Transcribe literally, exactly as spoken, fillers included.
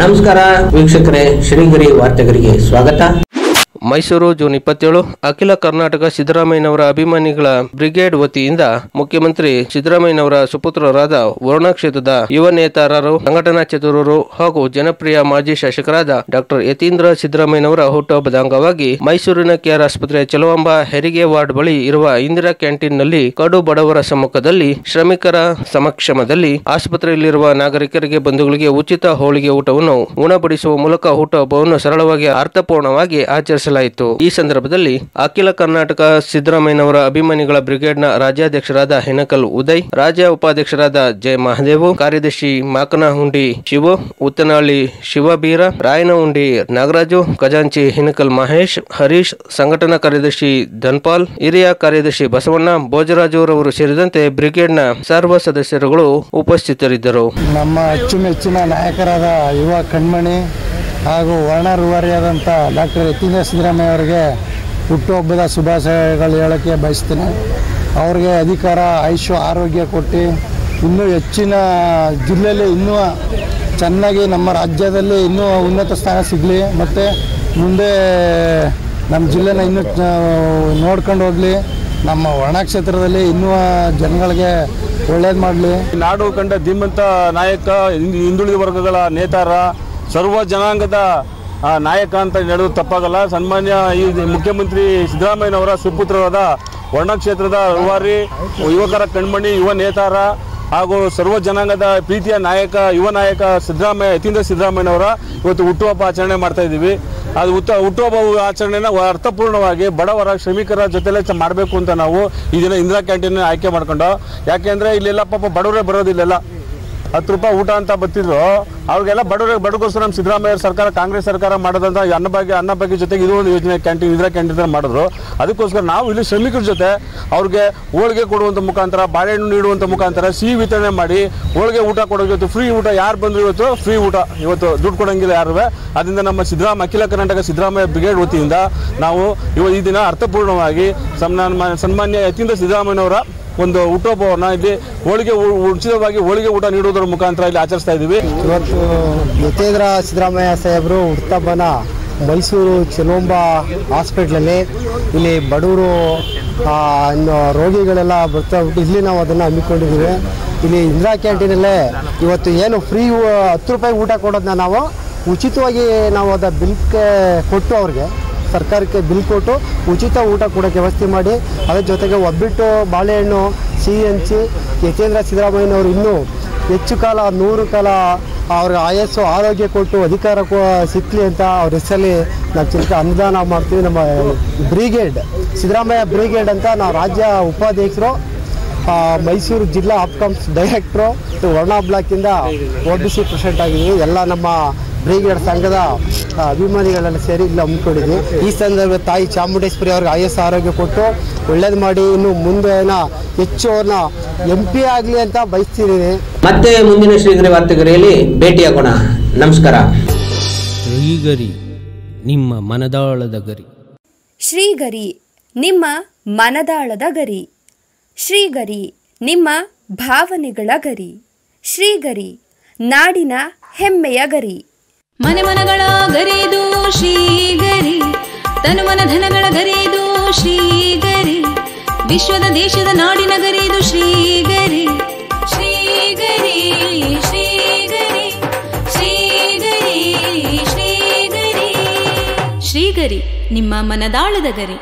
ನಮಸ್ಕಾರ ವೀಕ್ಷಕರೇ, ಶ್ರೀಗರಿ ವಾರ್ತೆಗಳಿಗೆ ಸ್ವಾಗತ. ಮೈಸೂರು ಜೂನ್ ಇಪ್ಪತ್ತೇಳು ಅಖಿಲ ಕರ್ನಾಟಕ ಸಿದ್ದರಾಮಯ್ಯನವರ ಅಭಿಮಾನಿಗಳ ಬ್ರಿಗೇಡ್ ವತಿಯಿಂದ ಮುಖ್ಯಮಂತ್ರಿ ಸಿದ್ದರಾಮಯ್ಯನವರ ಸುಪುತ್ರರಾದ ವರುಣ ಕ್ಷೇತ್ರದ ಯುವ ನೇತಾರರು, ಸಂಘಟನಾ ಚತುರರು ಹಾಗೂ ಜನಪ್ರಿಯ ಮಾಜಿ ಶಾಸಕರಾದ ಡಾಕ್ಟರ್ ಯತೀಂದ್ರ ಸಿದ್ದರಾಮಯ್ಯನವರ ಹುಟ್ಟುಹಬ್ಬದ ಅಂಗವಾಗಿ ಮೈಸೂರಿನ ಕೆಆರ್ ಆಸ್ಪತ್ರೆಯ ಚಲವಾಂಬ ಹೆರಿಗೆ ವಾರ್ಡ್ ಬಳಿ ಇರುವ ಇಂದಿರಾ ಕ್ಯಾಂಟೀನ್ ನಲ್ಲಿ ಕಡು ಬಡವರ ಸಮ್ಮುಖದಲ್ಲಿ, ಶ್ರಮಿಕರ ಸಮಕ್ಷಮದಲ್ಲಿ ಆಸ್ಪತ್ರೆಯಲ್ಲಿರುವ ನಾಗರಿಕರಿಗೆ, ಬಂಧುಗಳಿಗೆ ಉಚಿತ ಹೋಳಿಗೆ ಊಟವನ್ನು ಉಣಬಡಿಸುವ ಮೂಲಕ ಹುಟ್ಟುಹಬ್ಬವನ್ನು ಸರಳವಾಗಿ ಅರ್ಥಪೂರ್ಣವಾಗಿ ಆಚರಿಸಲಾಯಿತು. ಈ ಸಂದರ್ಭದಲ್ಲಿ ಅಖಿಲ ಕರ್ನಾಟಕ ಸಿದ್ದರಾಮಯ್ಯನವರ ಅಭಿಮಾನಿಗಳ ಬ್ರಿಗೇಡ್ನ ರಾಜ್ಯಾಧ್ಯಕ್ಷರಾದ ಹೆನಕಲ್ ಉದಯ್, ರಾಜ್ಯ ಉಪಾಧ್ಯಕ್ಷರಾದ ಜಯ ಮಹದೇವು, ಕಾರ್ಯದರ್ಶಿ ಮಾಕನಹುಂಡಿ ಶಿವು, ಉತ್ತನಹಳ್ಳಿ ಶಿವಬೀರ, ರಾಯನಹುಂಡಿ ನಾಗರಾಜು, ಖಜಾಂಚಿ ಹೆನಕಲ್ ಮಹೇಶ್, ಹರೀಶ್, ಸಂಘಟನಾ ಕಾರ್ಯದರ್ಶಿ ಧನ್ಪಾಲ್, ಹಿರಿಯ ಕಾರ್ಯದರ್ಶಿ ಬಸವಣ್ಣ, ಭೋಜರಾಜುರವರು ಸೇರಿದಂತೆ ಬ್ರಿಗೇಡ್ನ ಸರ್ವ ಸದಸ್ಯರುಗಳು ಉಪಸ್ಥಿತರಿದ್ದರು. ನಮ್ಮ ಅಚ್ಚುಮೆಚ್ಚಿನ ನಾಯಕರಾದ ಯುವ ಕಣ್ಮಣಿ ಹಾಗೂ ವರ್ಣರುವಾರಿಯಾದಂಥ ಡಾಕ್ಟರ್ ಯತೀಂದ್ರ ಸಿದ್ದರಾಮಯ್ಯ ಅವರಿಗೆ ಹುಟ್ಟುಹಬ್ಬದ ಶುಭಾಶಯಗಳು ಹೇಳೋಕ್ಕೆ ಬಯಸ್ತೀನಿ. ಅವ್ರಿಗೆ ಅಧಿಕಾರ, ಆಯುಷ್ಯ, ಆರೋಗ್ಯ ಕೊಟ್ಟು ಇನ್ನೂ ಹೆಚ್ಚಿನ ಜಿಲ್ಲೆಯಲ್ಲಿ ಇನ್ನೂ ಚೆನ್ನಾಗಿ ನಮ್ಮ ರಾಜ್ಯದಲ್ಲಿ ಇನ್ನೂ ಉನ್ನತ ಸ್ಥಾನ ಸಿಗಲಿ ಮತ್ತು ಮುಂದೆ ನಮ್ಮ ಜಿಲ್ಲೆನ ಇನ್ನೂ ನೋಡ್ಕೊಂಡು ಹೋಗಲಿ. ನಮ್ಮ ವರ್ಣ ಕ್ಷೇತ್ರದಲ್ಲಿ ಇನ್ನೂ ಜನಗಳಿಗೆ ಒಳ್ಳೇದು ಮಾಡಲಿ. ನಾಡು ಕಂಡ ಧೀಮಂತ ನಾಯಕ, ಹಿಂದುಳಿದ ವರ್ಗಗಳ ನೇತಾರ, ಸರ್ವ ಜನಾಂಗದ ನಾಯಕ ಅಂತ ಹೇಳೋದು ತಪ್ಪಾಗಲ್ಲ. ಸನ್ಮಾನ್ಯ ಈ ಮುಖ್ಯಮಂತ್ರಿ ಸಿದ್ದರಾಮಯ್ಯನವರ ಸುಪುತ್ರರಾದ ವರ್ಣ ಕ್ಷೇತ್ರದ ರೂವಾರಿ, ಯುವಕರ ಕಣ್ಮಣಿ, ಯುವ ನೇತಾರ ಹಾಗೂ ಸರ್ವ ಜನಾಂಗದ ಪ್ರೀತಿಯ ನಾಯಕ, ಯುವ ನಾಯಕ ಸಿದ್ದರಾಮಯ್ಯ ಯತೀಂದ್ರ ಸಿದ್ದರಾಮಯ್ಯನವರ ಇವತ್ತು ಹುಟ್ಟುಹಬ್ಬ ಆಚರಣೆ ಮಾಡ್ತಾ ಇದ್ದೀವಿ. ಅದು ಹುಟ್ಟ ಹುಟ್ಟುಹಬ್ಬ ಆಚರಣೆನ ಅರ್ಥಪೂರ್ಣವಾಗಿ ಬಡವರ, ಶ್ರಮಿಕರ ಜೊತೆಲೆ ಮಾಡಬೇಕು ಅಂತ ನಾವು ಈ ದಿನ ಇಂದಿರಾ ಕ್ಯಾಂಟೀನ್ ಆಯ್ಕೆ ಮಾಡ್ಕೊಂಡು, ಯಾಕೆಂದರೆ ಇಲ್ಲೆಲ್ಲ ಪಾಪ ಬಡವರೇ ಬರೋದಿಲ್ಲೆಲ್ಲ, ಹತ್ತು ರೂಪಾಯಿ ಊಟ ಅಂತ ಬರ್ತಿದ್ರು. ಅವ್ರಿಗೆಲ್ಲ ಬಡವರಿಗೆ ಬಡಗೋಸ್ಕರ ನಮ್ಮ ಸಿದ್ದರಾಮಯ್ಯ ಸರ್ಕಾರ, ಕಾಂಗ್ರೆಸ್ ಸರ್ಕಾರ ಮಾಡೋದಂತ ಅನ್ನಭಾಗ್ಯ ಅನ್ನಭಾಗ್ಯ ಜೊತೆಗೆ ಇದು ಒಂದು ಯೋಜನೆ ಕ್ಯಾಂಟೀನ್ ಇಂದಿರಾ ಕ್ಯಾಂಟೀನ್ ಮಾಡಿದ್ರು. ಅದಕ್ಕೋಸ್ಕರ ನಾವು ಇಲ್ಲಿ ಶ್ರಮಿಕರ ಜೊತೆ ಅವ್ರಿಗೆ ಹೋಳಿಗೆ ಕೊಡುವಂಥ ಮುಖಾಂತರ, ಬಾಳೆಹಣ್ಣು ನೀಡುವಂಥ ಮುಖಾಂತರ ಸಿಹಿ ವಿತರಣೆ ಮಾಡಿ ಹೋಳಿಗೆ ಊಟ ಕೊಡೋ ಜೊತೆ ಫ್ರೀ ಊಟ, ಯಾರು ಬಂದರೂ ಇವತ್ತು ಫ್ರೀ ಊಟ, ಇವತ್ತು ದುಡ್ಡು ಕೊಡೋಂಗಿಲ್ಲ ಯಾರು. ಅದರಿಂದ ನಮ್ಮ ಸಿದ್ದರಾಮಯ್ಯ ಅಖಿಲ ಕರ್ನಾಟಕ ಸಿದ್ದರಾಮಯ್ಯ ಬ್ರಿಗೇಡ್ ವತಿಯಿಂದ ನಾವು ಇವ ಈ ದಿನ ಅರ್ಥಪೂರ್ಣವಾಗಿ ಸನ್ಮಾನ ಸನ್ಮಾನ್ಯ ಯತೀಂದ್ರ ಸಿದ್ದರಾಮಯ್ಯನವರ ಒಂದು ಊಟೋಪವನ್ನು ಇಲ್ಲಿ ಹೋಳಿಗೆ ಉಚಿತವಾಗಿ ಹೋಳಿಗೆ ಊಟ ನೀಡುವುದರ ಮುಖಾಂತರ ಇಲ್ಲಿ ಆಚರಿಸ್ತಾ ಇದ್ದೀವಿ. ಇವತ್ತು ಯತೀಂದ್ರ ಸಿದ್ದರಾಮಯ್ಯ ಸಾಹೇಬರು ಹುಟ್ಟುಹಬ್ಬನ ಮೈಸೂರು ಚೆಲುವಂಬ ಹಾಸ್ಪಿಟ್ಲಲ್ಲಿ ಇಲ್ಲಿ ಬಡವರು ರೋಗಿಗಳೆಲ್ಲ ಬರ್ತಾ ಬಿಟ್ಟು ಇಲ್ಲಿ ನಾವು ಅದನ್ನು ಹಮ್ಮಿಕೊಂಡಿದ್ದೀವಿ. ಇಲ್ಲಿ ಇಂದಿರಾ ಕ್ಯಾಂಟೀನಲ್ಲೇ ಇವತ್ತು ಏನು ಫ್ರೀ ಹತ್ತು ರೂಪಾಯಿ ಊಟ ಕೊಡೋದನ್ನ ನಾವು ಉಚಿತವಾಗಿ ನಾವು ಅದ ಬಿಲ್ಗೆ ಕೊಟ್ಟು, ಅವ್ರಿಗೆ ಸರ್ಕಾರಕ್ಕೆ ಬಿಲ್ ಕೊಟ್ಟು ಉಚಿತ ಊಟ ಕೊಡೋಕ್ಕೆ ವ್ಯವಸ್ಥೆ ಮಾಡಿ, ಅದರ ಜೊತೆಗೆ ಒಬ್ಬಿಟ್ಟು, ಬಾಳೆಹಣ್ಣು, ಸಿಹಿ ಹಂಚಿ ಯತೀಂದ್ರ ಸಿದ್ದರಾಮಯ್ಯನವರು ಇನ್ನೂ ಹೆಚ್ಚು ಕಾಲ, ನೂರು ಕಾಲ ಅವ್ರ ಆಯಸ್ಸು, ಆರೋಗ್ಯ ಕೊಟ್ಟು ಅಧಿಕಾರ ಸಿಕ್ಕಲಿ ಅಂತ ಅವ್ರ ಹೆಸರಲ್ಲಿ ನಾವು ಚಿಕ್ಕ ಅನುದಾನ ಮಾಡ್ತೀವಿ. ನಮ್ಮ ಬ್ರಿಗೇಡ್ ಸಿದ್ದರಾಮಯ್ಯ ಬ್ರಿಗೇಡ್ ಅಂತ ನಾವು ರಾಜ್ಯ ಉಪಾಧ್ಯಕ್ಷರು, ಮೈಸೂರು ಜಿಲ್ಲಾ ಆಪ್ಕಾಮ್ಸ್ ಡೈರೆಕ್ಟ್ರು, ವರ್ಣ ಬ್ಲಾಕಿಂದ ಒ ಬಿ ಸಿ ಪ್ರೆಸಿಡೆಂಟ್ ಆಗಿದ್ದೀವಿ. ಎಲ್ಲ ನಮ್ಮ ಬ್ರಿಗೇಡ್ ಸಂಘದ ಅಭಿಮಾನಿಗಳೆಲ್ಲ ಸೇರಿ ಇಲ್ಲಿ ಹಮ್ಮಿಕೊಂಡಿದ್ವಿ. ಈ ಸಂದರ್ಭ ತಾಯಿ ಚಾಮುಂಡೇಶ್ವರಿ ಅವ್ರಿಗೆ ಆಯಸ್ಸು, ಆರೋಗ್ಯ ಕೊಟ್ಟು ಒಳ್ಳೇದು ಮಾಡಿ ಇನ್ನು ಮುಂದೆನ ಹೆಚ್ಚು ಅವ್ರನ್ನ ಎಂ ಪಿ ಆಗಲಿ ಅಂತ ಬಯಸ್ತಿದ್ದೀನಿ. ಮತ್ತೆ ಮುಂದಿನ ಶ್ರೀಗರಿ ವಾರ್ತೆಗರಿಯಲ್ಲಿ ಭೇಟಿಯಾಗೋಣ. ನಮಸ್ಕಾರ. ಶ್ರೀಗರಿ, ನಿಮ್ಮ ಮನದಾಳದ ಗರಿ. ಶ್ರೀಗರಿ, ನಿಮ್ಮ ಮನದಾಳದ ಗರಿ. ಶ್ರೀಗರಿ, ನಿಮ್ಮ ಭಾವನೆಗಳ ಗರಿ. ಶ್ರೀಗರಿ, ನಾಡಿನ ಹೆಮ್ಮೆಯ ಗರಿ. ಮನೆ ಮನಗಳ ಗರಿದು ಶ್ರೀಗರಿ, ತನು ಮನ ಧನಗಳ ಗರಿದು ಶ್ರೀಗರಿ, ವಿಶ್ವದ ದೇಶದ ನಾಡಿನ ಗರಿದು ಶ್ರೀಗರಿ. ಶ್ರೀಗರಿ, ಶ್ರೀಗರಿ, ಶ್ರೀಗರಿ, ಶ್ರೀಗರಿ, ಶ್ರೀಗರಿ, ನಿಮ್ಮ ಮನದಾಳದ ಗರಿ.